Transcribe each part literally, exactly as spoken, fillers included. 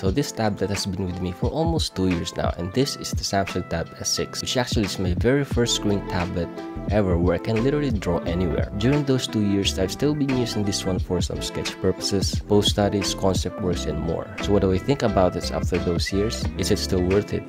So this tablet has been with me for almost two years now, and this is the Samsung Tab S six, which actually is my very first screen tablet ever where I can literally draw anywhere. During those two years, I've still been using this one for some sketch purposes, post studies, concept works, and more. So what do I think about this after those years? Is it still worth it?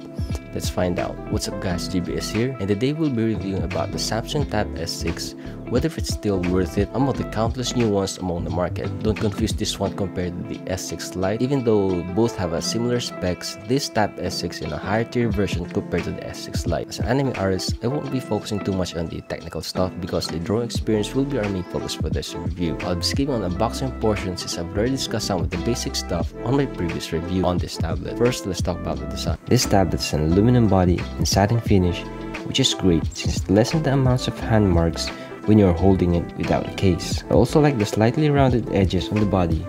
Let's find out. What's up guys, G B S here, and today we'll be reviewing about the Samsung Tab S six, whether if it's still worth it among the countless new ones among the market. Don't confuse this one compared to the S six lite, even though both have a similar specs. This Tab S six in a higher tier version compared to the S six lite. As an anime artist, I won't be focusing too much on the technical stuff because the drawing experience will be our main focus for this review. I'll be skipping on unboxing portion since I've already discussed some of the basic stuff on my previous review on this tablet. First, let's talk about the design. This tablet is an aluminum body and satin finish, which is great since it lessens the amounts of hand marks when you are holding it without a case. I also like the slightly rounded edges on the body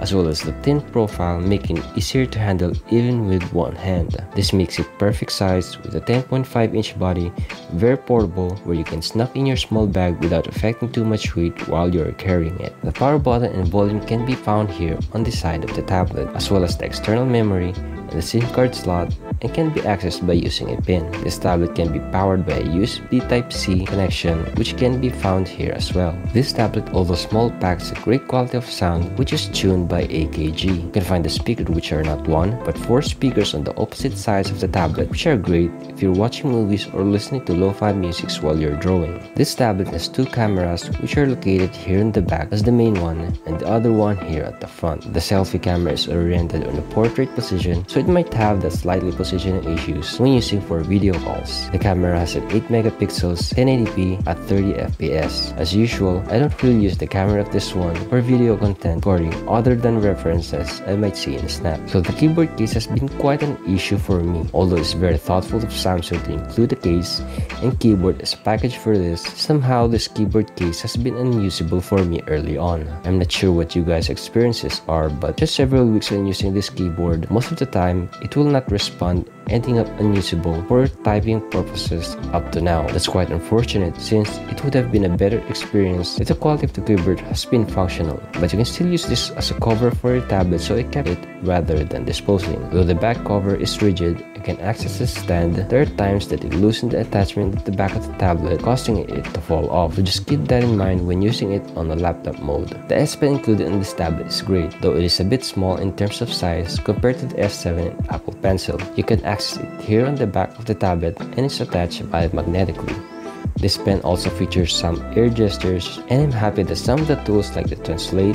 as well as the thin profile, making it easier to handle even with one hand. This makes it perfect size with a ten point five inch body, very portable where you can snuck in your small bag without affecting too much weight while you are carrying it. The power button and volume can be found here on the side of the tablet, as well as the external memory and the SIM card slot, and can be accessed by using a pin. This tablet can be powered by a U S B type C connection, which can be found here as well. This tablet, although small, packs a great quality of sound which is tuned by A K G. You can find the speakers, which are not one but four speakers on the opposite sides of the tablet, which are great if you're watching movies or listening to lo-fi music while you're drawing. This tablet has two cameras which are located here in the back as the main one and the other one here at the front. The selfie camera is oriented on the portrait position, so it might have that slightly positioning issues when using for video calls. The camera has an eight megapixels, ten eighty p at thirty f p s. As usual, I don't really use the camera of this one for video content recording other than references I might see in Snap. So the keyboard case has been quite an issue for me, although it's very thoughtful of Samsung to include a case and keyboard as a package for this. Somehow this keyboard case has been unusable for me early on. I'm not sure what you guys' experiences are, but just several weeks when using this keyboard, most of the time it will not respond, ending up unusable for typing purposes up to now. That's quite unfortunate since it would have been a better experience if the quality of the keyboard has been functional. But you can still use this as a cover for your tablet, so I kept it rather than disposing. Though the back cover is rigid, you can access the stand. There are times that it loosened the attachment at the back of the tablet, causing it to fall off. So just keep that in mind when using it on a laptop mode. The S Pen included in this tablet is great, though it is a bit small in terms of size compared to the S seven and Apple Pencil. You can access Access it here on the back of the tablet and it's attached by it magnetically. This pen also features some air gestures, and I'm happy that some of the tools like the translate,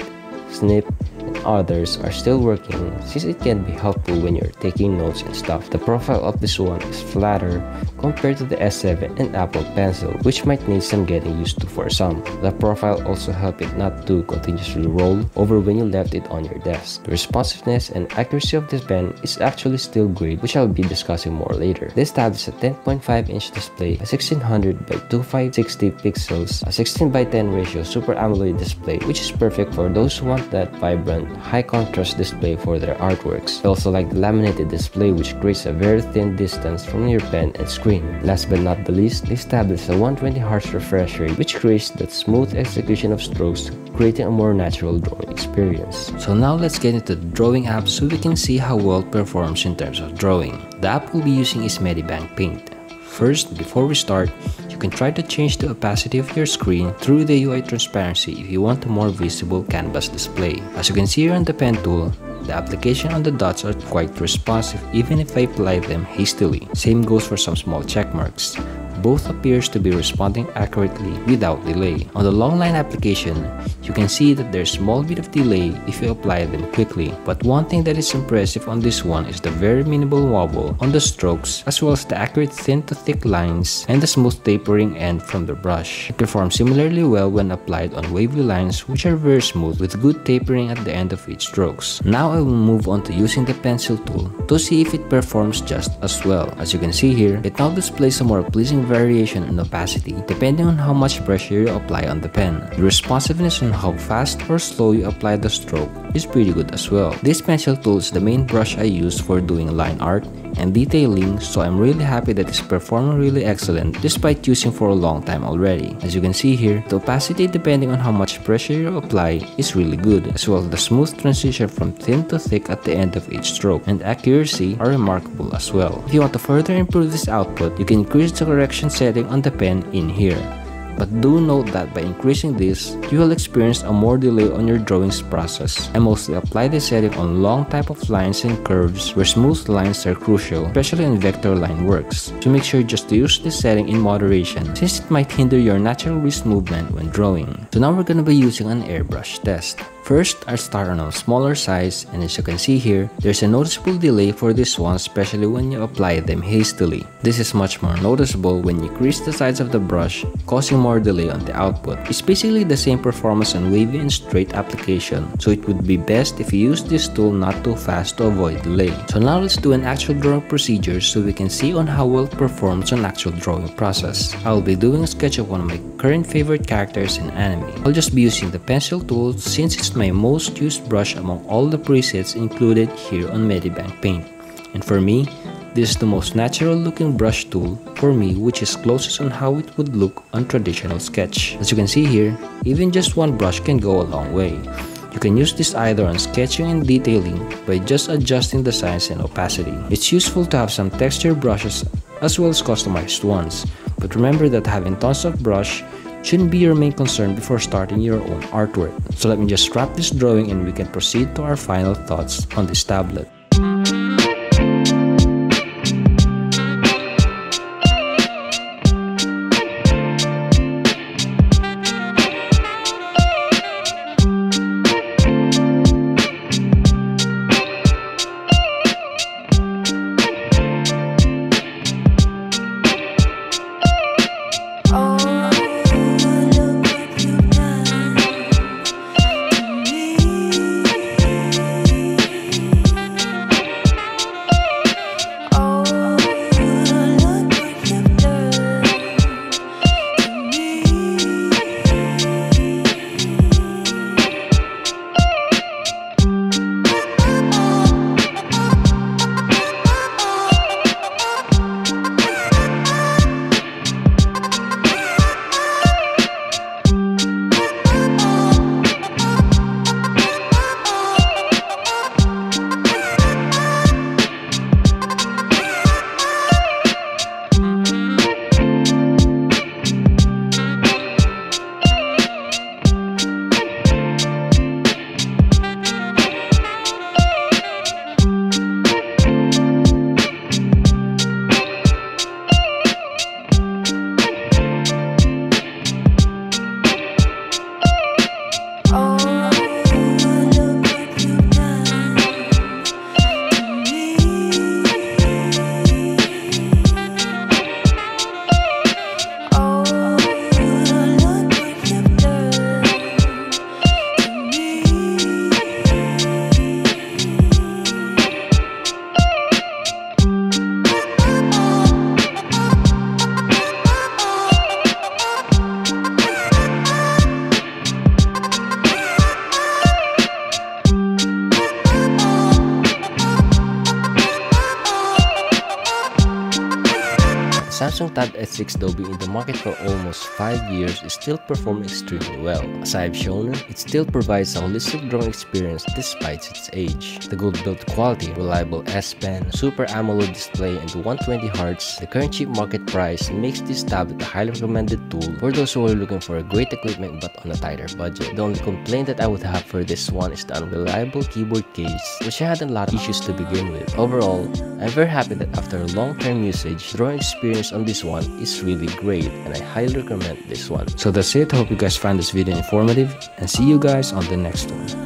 snip, and others are still working since it can be helpful when you're taking notes and stuff. The profile of this one is flatter compared to the S seven and Apple Pencil, which might need some getting used to for some. The profile also helped it not to continuously roll over when you left it on your desk. The responsiveness and accuracy of this pen is actually still great, which I'll be discussing more later. This tab is a ten point five inch display, a sixteen hundred by twenty-five sixty pixels, a sixteen by ten ratio Super AMOLED display, which is perfect for those who want that vibrant, high contrast display for their artworks. I also like the laminated display, which creates a very thin distance from your pen and screen. Last but not the least, this tablet is a one hundred twenty hertz refresh rate, which creates that smooth execution of strokes, creating a more natural drawing experience. So now let's get into the drawing app so we can see how well it performs in terms of drawing. The app we'll be using is MediBang Paint. First, before we start, you can try to change the opacity of your screen through the U I transparency if you want a more visible canvas display. As you can see here on the pen tool, the application on the dots are quite responsive even if I apply them hastily. Same goes for some small check marks. Both appears to be responding accurately without delay. On the long line application, you can see that there's a small bit of delay if you apply them quickly, but one thing that is impressive on this one is the very minimal wobble on the strokes, as well as the accurate thin to thick lines and the smooth tapering end from the brush. It performs similarly well when applied on wavy lines, which are very smooth with good tapering at the end of each strokes. Now I will move on to using the pencil tool to see if it performs just as well. As you can see here, it now displays a more pleasing version variation in opacity depending on how much pressure you apply on the pen. The responsiveness on how fast or slow you apply the stroke is pretty good as well. This pencil tool is the main brush I use for doing line art and detailing, so I'm really happy that it's performing really excellent despite using for a long time already. As you can see here, the opacity depending on how much pressure you apply is really good, as well as the smooth transition from thin to thick at the end of each stroke, and accuracy are remarkable as well. If you want to further improve this output, you can increase the correction setting on the pen in here. But do note that by increasing this, you will experience a more delay on your drawings process. I mostly apply this setting on long type of lines and curves where smooth lines are crucial, especially in vector line works. So make sure just to use this setting in moderation, since it might hinder your natural wrist movement when drawing. So now we're gonna be using an airbrush test. First, I start on a smaller size, and as you can see here, there's a noticeable delay for this one, especially when you apply them hastily. This is much more noticeable when you crease the sides of the brush, causing more delay on the output. It's basically the same performance on wavy and straight application, so it would be best if you use this tool not too fast to avoid delay. So now let's do an actual drawing procedure so we can see on how well it performs on actual drawing process. I'll be doing a sketch of one of my current favorite characters in anime. I'll just be using the pencil tool since it's my most used brush among all the presets included here on MediBang Paint, and for me, this is the most natural looking brush tool for me, which is closest on how it would look on traditional sketch. As you can see here, even just one brush can go a long way. You can use this either on sketching and detailing by just adjusting the size and opacity. It's useful to have some texture brushes as well as customized ones, but remember that having tons of brush shouldn't be your main concern before starting your own artwork. So let me just wrap this drawing and we can proceed to our final thoughts on this tablet. Samsung Tab S six, though being in the market for almost five years, is still performing extremely well. As I've shown, it still provides a holistic drawing experience despite its age. The good build quality, reliable S Pen, Super AMOLED display, and one hundred twenty hertz, the current cheap market price makes this tablet a highly recommended tool for those who are looking for a great equipment but on a tighter budget. The only complaint that I would have for this one is the unreliable keyboard case, which I had a lot of issues to begin with. Overall, I'm very happy that after long-term usage, drawing experience on this one is really great, and I highly recommend this one. So that's it. Hope you guys find this video informative, and see you guys on the next one.